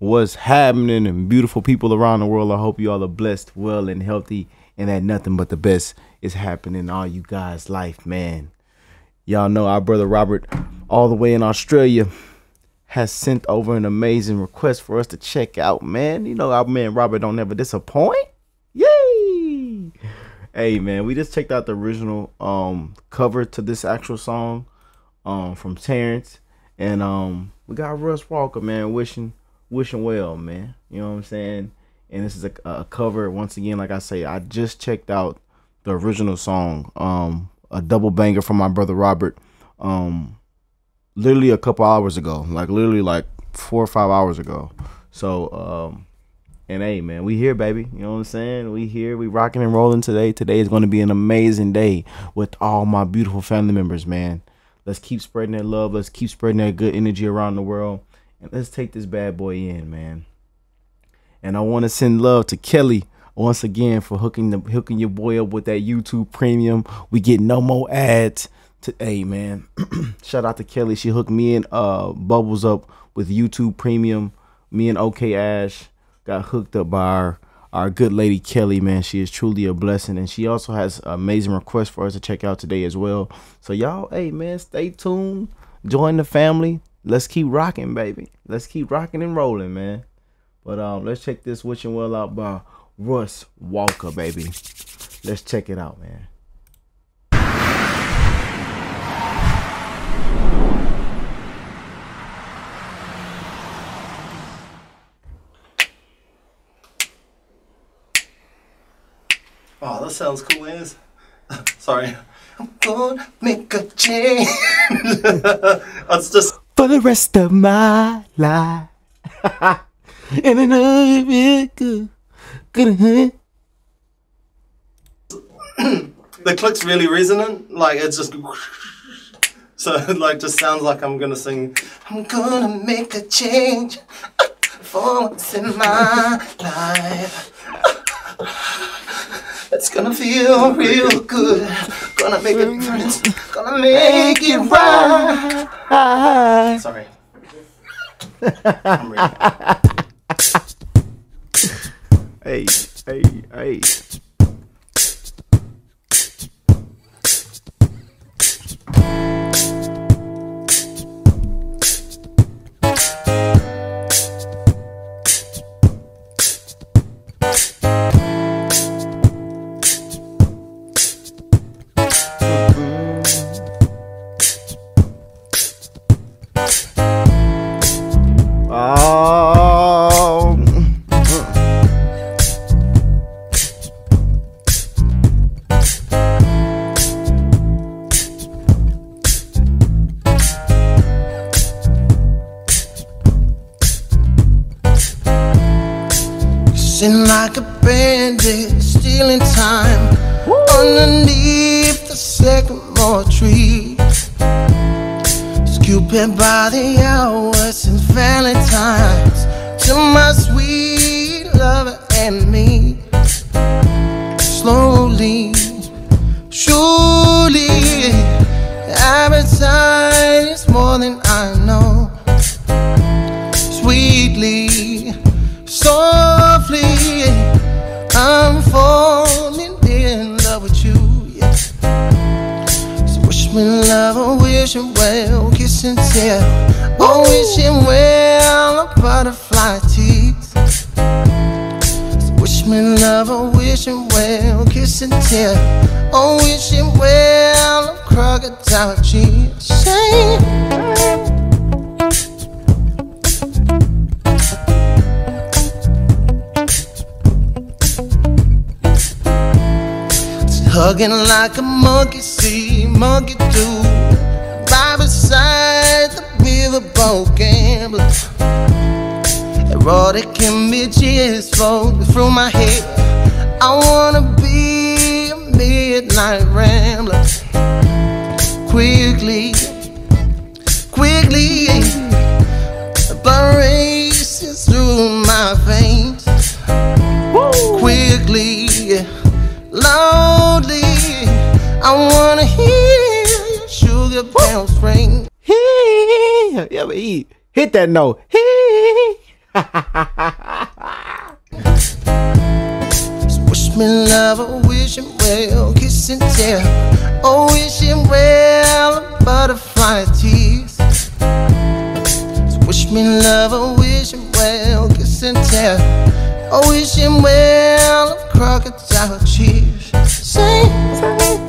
what's happening and beautiful people around the world. I hope you all are blessed, well, and healthy, and that nothing but the best is happening in all you guys' life, man. Y'all know our brother Robert, all the way in Australia, has sent over an amazing request for us to check out, man. You know our man Robert don't ever disappoint. Yay! Hey, man, we just checked out the original cover to this actual song from Terence, and we got Russ Walker, man, wishing well, man. You know what I'm saying? And this is a cover once again. Like I say, I just checked out the original song, a double banger from my brother Robert, literally a couple hours ago, like literally like 4 or 5 hours ago. So and hey, man, we here, baby. You know what I'm saying? We here, we rocking and rolling today. Today is going to be an amazing day with all my beautiful family members, man. Let's keep spreading that love, let's keep spreading that good energy around the world, and let's take this bad boy in, man. And I want to send love to Kelly once again for hooking your boy up with that YouTube Premium. We get no more ads today, man. Shout out to Kelly. She hooked me and Bubbles up with YouTube Premium. Me and OK Ash got hooked up by our good lady Kelly, man. She is truly a blessing, and she also has amazing requests for us to check out today as well. So y'all, hey, man, stay tuned, join the family. Let's keep rocking, baby. Let's keep rocking and rolling, man. But let's check this Wishing Well out by Russ Walker, baby. Let's check it out, man. Oh, that sounds cool, is. Sorry. I'm gonna make a change. That's just for the rest of my life. And I know it'll be good. Good. The click's really resonant, like it's just so it like just sounds like I'm gonna sing. I'm gonna make a change for once in my life. It's gonna feel real good. Gonna make it friends. Gonna make it right. Sorry. I'm ready. Hey, hey, hey. Sin like a bandit, stealing time. Woo. Underneath the sycamore tree. Scooping by the hour since Valentine's to my sweet lover and me. Slowly, surely, every time it's more than I know. Sweetly, softly, I'm falling in love with you, yeah. So wish me love, oh, wishing well, kiss and tell. Oh, wishing well, a butterfly tease. So wish me love, oh, wishing well, kiss and tell. Oh, wishing well, a crocodile tears. Say hugging like a monkey see, monkey do, right beside the riverboat gambler. Erotic images floating through my head. I wanna be a midnight rambler. Quickly, quickly, blood races through my veins. Woo. Quickly, loudly, I wanna hear your sugar bells ring. Hit that note. Wish me love, I wish him well, kiss and tell. Oh, wish him well, butterfly tears. Wish me love, I wish him well, kiss and tell. Oh, wish him well, crocodile tears. Sing for me.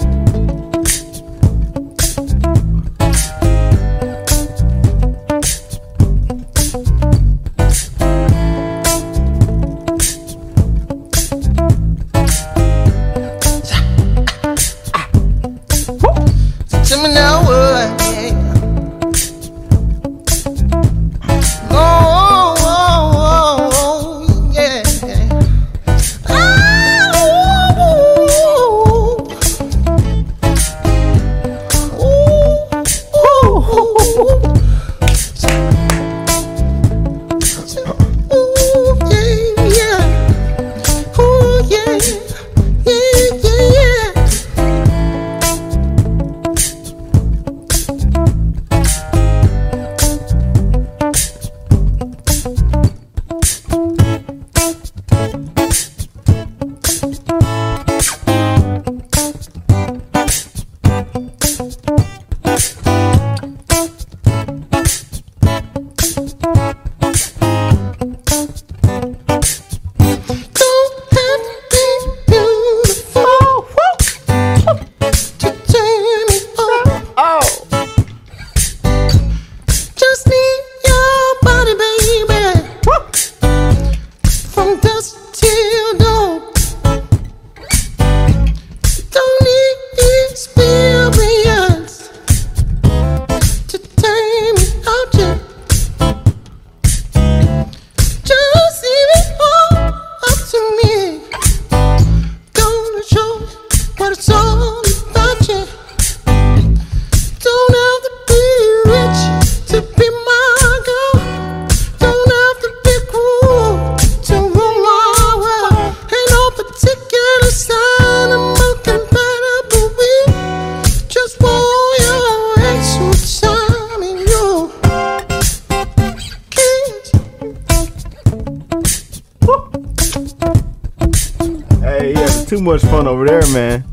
Too much fun over there, man.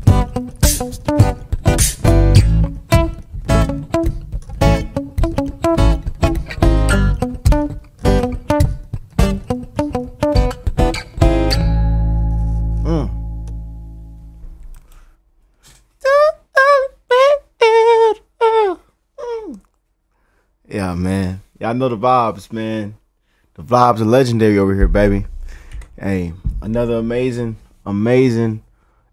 Yeah, man. Y'all know the vibes, man. The vibes are legendary over here, baby. Hey, another amazing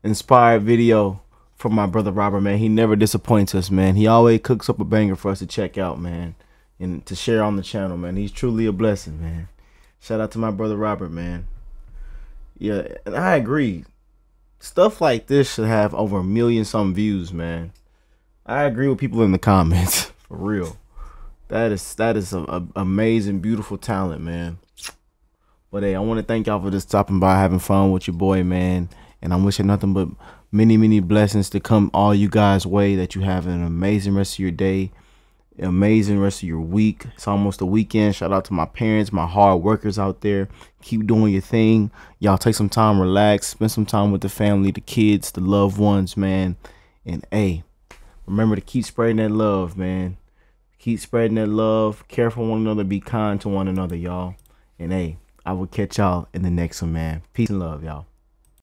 inspired video from my brother Robert, man. He never disappoints us, man. He always cooks up a banger for us to check out, man, and to share on the channel, man. He's truly a blessing, man. Shout out to my brother Robert, man. Yeah, and I agree, stuff like this should have over 1 million some views, man. I agree with people in the comments. For real, that is an amazing, beautiful talent, man. But hey, I want to thank y'all for just stopping by, having fun with your boy, man. And I'm wishing nothing but many, many blessings to come all you guys' way, that you have an amazing rest of your day, amazing rest of your week. It's almost the weekend. Shout out to my parents, my hard workers out there. Keep doing your thing. Y'all take some time, relax, spend some time with the family, the kids, the loved ones, man. And hey, remember to keep spreading that love, man. Keep spreading that love. Care for one another. Be kind to one another, y'all. And hey, I will catch y'all in the next one, man. Peace and love, y'all.